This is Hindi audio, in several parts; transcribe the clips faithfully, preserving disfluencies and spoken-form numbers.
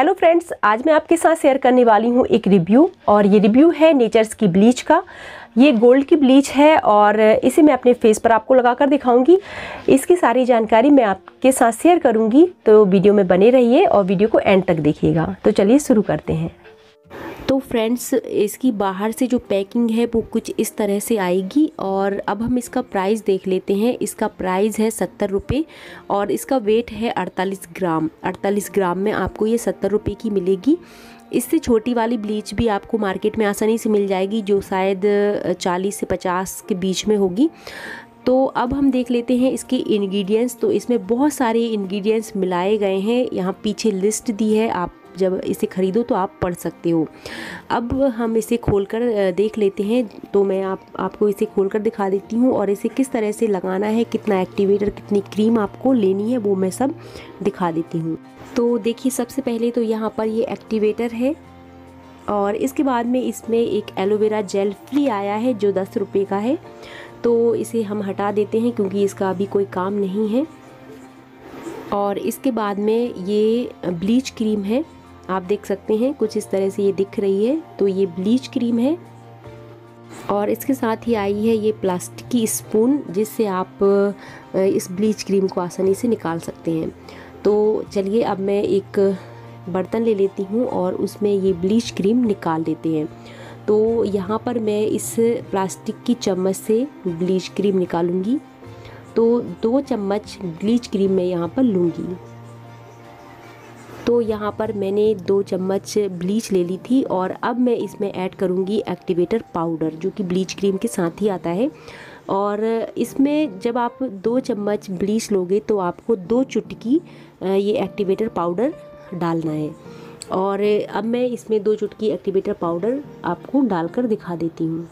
हेलो फ्रेंड्स, आज मैं आपके साथ शेयर करने वाली हूँ एक रिव्यू, और ये रिव्यू है नेचर्स की ब्लीच का। ये गोल्ड की ब्लीच है और इसे मैं अपने फेस पर आपको लगा कर दिखाऊंगी। इसकी सारी जानकारी मैं आपके साथ शेयर करूंगी, तो वीडियो में बने रहिए और वीडियो को एंड तक देखिएगा। तो चलिए शुरू करते हैं। तो फ्रेंड्स, इसकी बाहर से जो पैकिंग है वो कुछ इस तरह से आएगी। और अब हम इसका प्राइस देख लेते हैं। इसका प्राइस है सत्तर रुपये और इसका वेट है अड़तालीस ग्राम। अड़तालीस ग्राम में आपको ये सत्तर रुपये की मिलेगी। इससे छोटी वाली ब्लीच भी आपको मार्केट में आसानी से मिल जाएगी, जो शायद चालीस से पचास के बीच में होगी। तो अब हम देख लेते हैं इसके इंग्रेडिएंट्स। तो इसमें बहुत सारे इंग्रेडिएंट्स मिलाए गए हैं, यहाँ पीछे लिस्ट दी है, आप जब इसे ख़रीदो तो आप पढ़ सकते हो। अब हम इसे खोलकर देख लेते हैं। तो मैं आप आपको इसे खोलकर दिखा देती हूँ और इसे किस तरह से लगाना है, कितना एक्टिवेटर, कितनी क्रीम आपको लेनी है, वो मैं सब दिखा देती हूँ। तो देखिए, सबसे पहले तो यहाँ पर ये एक्टिवेटर है और इसके बाद में इसमें एक एलोवेरा जेल फ्री आया है जो दस रुपये का है। तो इसे हम हटा देते हैं क्योंकि इसका अभी कोई काम नहीं है। और इसके बाद में ये ब्लीच क्रीम है, आप देख सकते हैं कुछ इस तरह से ये दिख रही है। तो ये ब्लीच क्रीम है और इसके साथ ही आई है ये प्लास्टिक की स्पून, जिससे आप इस ब्लीच क्रीम को आसानी से निकाल सकते हैं। तो चलिए, अब मैं एक बर्तन ले लेती हूँ और उसमें ये ब्लीच क्रीम निकाल लेते हैं। तो यहाँ पर मैं इस प्लास्टिक की चम्मच से ब्लीच क्रीम निकालूंगी। तो दो चम्मच ब्लीच क्रीम मैं यहाँ पर लूँगी। तो यहाँ पर मैंने दो चम्मच ब्लीच ले ली थी और अब मैं इसमें ऐड करूँगी एक्टिवेटर पाउडर, जो कि ब्लीच क्रीम के साथ ही आता है। और इसमें जब आप दो चम्मच ब्लीच लोगे तो आपको दो चुटकी ये एक्टिवेटर पाउडर डालना है। और अब मैं इसमें दो चुटकी एक्टिवेटर पाउडर आपको डालकर दिखा देती हूँ।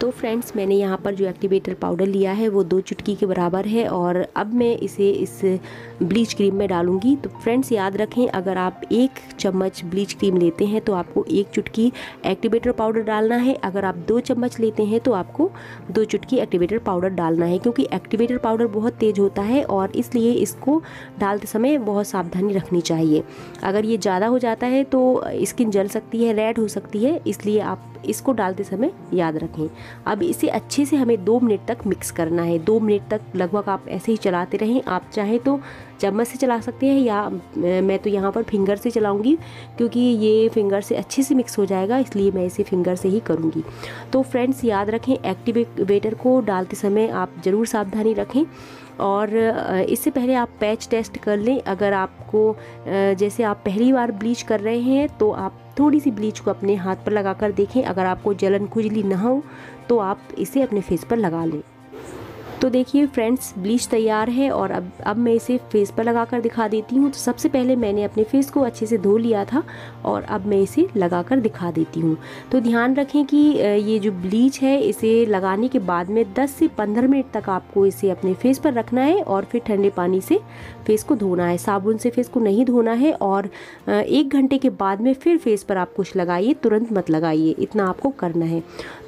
तो फ्रेंड्स, मैंने यहाँ पर जो एक्टिवेटर पाउडर लिया है वो दो चुटकी के बराबर है और अब मैं इसे इस ब्लीच क्रीम में डालूंगी। तो फ्रेंड्स, याद रखें, अगर आप एक चम्मच ब्लीच क्रीम लेते हैं तो आपको एक चुटकी एक्टिवेटर पाउडर डालना है। अगर आप दो चम्मच लेते हैं तो आपको दो चुटकी एक्टिवेटर पाउडर डालना है, क्योंकि एक्टिवेटर पाउडर बहुत तेज़ होता है और इसलिए इसको डालते समय बहुत सावधानी रखनी चाहिए। अगर ये ज़्यादा हो जाता है तो स्किन जल सकती है, रेड हो सकती है, इसलिए आप इसको डालते समय याद रखें। अब इसे अच्छे से हमें दो मिनट तक मिक्स करना है। दो मिनट तक लगभग आप ऐसे ही चलाते रहें। आप चाहे तो चम्मच से चला सकते हैं, या मैं तो यहाँ पर फिंगर से चलाऊंगी, क्योंकि ये फिंगर से अच्छे से मिक्स हो जाएगा, इसलिए मैं इसे फिंगर से ही करूँगी। तो फ्रेंड्स, याद रखें, एक्टिवेटर को डालते समय आप ज़रूर सावधानी रखें। और इससे पहले आप पैच टेस्ट कर लें। अगर आपको जैसे आप पहली बार ब्लीच कर रहे हैं तो आप थोड़ी सी ब्लीच को अपने हाथ पर लगा कर देखें। अगर आपको जलन खुजली ना हो तो आप इसे अपने फेस पर लगा लें। तो देखिए फ्रेंड्स, ब्लीच तैयार है और अब अब मैं इसे फेस पर लगा कर दिखा देती हूँ। तो सबसे पहले मैंने अपने फेस को अच्छे से धो लिया था और अब मैं इसे लगा कर दिखा देती हूँ। तो ध्यान रखें कि ये जो ब्लीच है, इसे लगाने के बाद में दस से पंद्रह मिनट तक आपको इसे अपने फेस पर रखना है और फिर ठंडे पानी से फेस को धोना है। साबुन से फेस को नहीं धोना है। और एक घंटे के बाद में फिर फेस पर आप कुछ लगाइए, तुरंत मत लगाइए, इतना आपको करना है।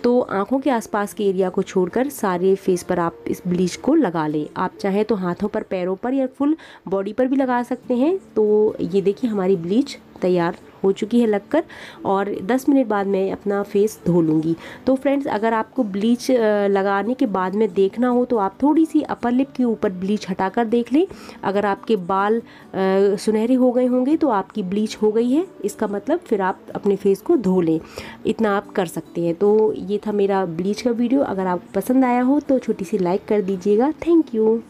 तो आँखों के आसपास के एरिया को छोड़कर सारे फेस पर आप इस ब्लीच को लगा लें। आप चाहे तो हाथों पर, पैरों पर या फुल बॉडी पर भी लगा सकते हैं। तो ये देखिए, हमारी ब्लीच तैयार हो चुकी है लगकर, और दस मिनट बाद मैं अपना फेस धो लूँगी। तो फ्रेंड्स, अगर आपको ब्लीच लगाने के बाद में देखना हो तो आप थोड़ी सी अपर लिप के ऊपर ब्लीच हटाकर देख लें। अगर आपके बाल सुनहरे हो गए होंगे तो आपकी ब्लीच हो गई है, इसका मतलब फिर आप अपने फेस को धो लें। इतना आप कर सकते हैं। तो ये था मेरा ब्लीच का वीडियो। अगर आपको पसंद आया हो तो छोटी सी लाइक कर दीजिएगा। Thank you.